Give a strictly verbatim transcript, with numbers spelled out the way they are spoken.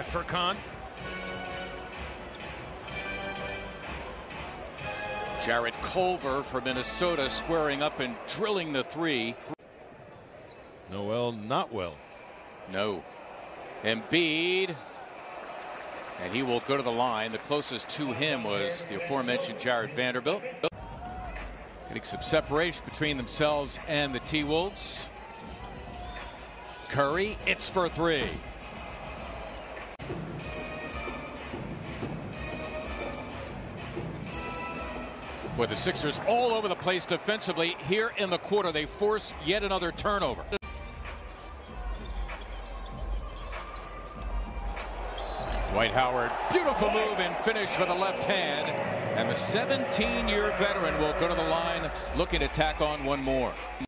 by Furkan. Jarrett Culver for Minnesota squaring up and drilling the three. Noel, not well. No. Embiid. And he will go to the line. The closest to him was the aforementioned Jared Vanderbilt. Getting some separation between themselves and the T-Wolves. Curry, it's for three. Boy, the Sixers all over the place defensively. Here in the quarter, they force yet another turnover. Dwight Howard, beautiful move and finish with a left hand. And the seventeen-year veteran will go to the line looking to tack on one more.